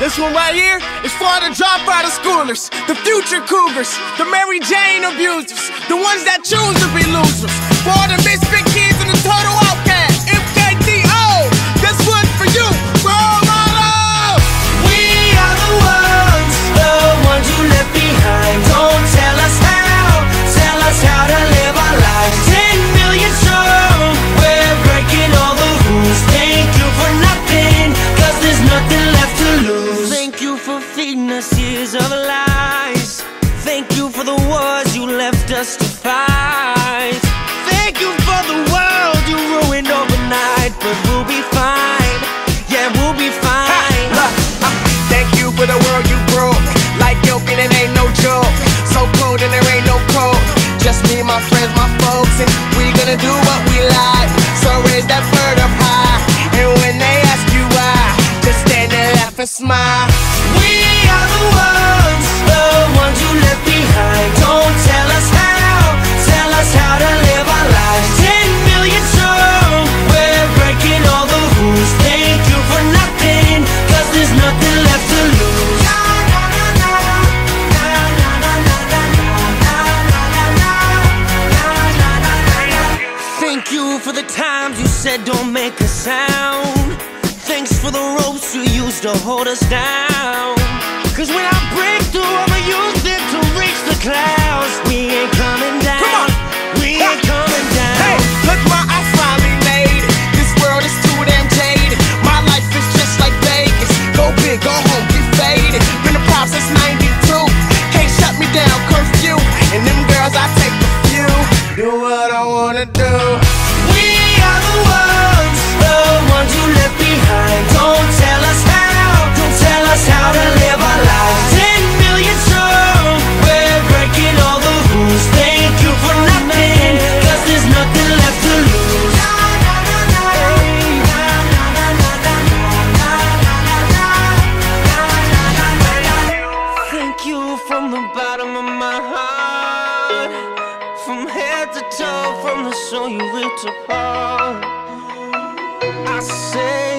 This one right here is for the dropout of schoolers, the future cougars, the Mary Jane abusers, the ones that choose to be losers, for the misfit kids and the total outcasts. MKTO, this one's for you, for all my love. We are the ones you left behind. Don't tell us how to live our lives. 10 million strong, we're breaking all the rules. Thank you for nothing, cause there's nothing left to lose. Feeding us years of lies. Thank you for the wars you left us to fight. Thank you for the world you ruined overnight. But we'll be fine, yeah, we'll be fine. Thank you for the world you broke. Like yolk and it ain't no joke. So cold and there ain't no cold. Just me, my friends, my folks. And we gonna do what we like. So raise that bird up high. And when they ask you why, just stand there, laugh and smile. Don't make a sound. Thanks for the ropes you used to hold us down. Cause when I break through, I'ma use it to reach the clouds. We ain't coming down. Come on. We ain't coming down. Hey, look what I finally made. This world is too damn jaded. My life is just like Vegas. Go big, go home, get faded. Been a prop since 92. Can't shut me down, curfew. And them girls, I take a few. Do what I wanna do. From the soul you ripped apart, I say.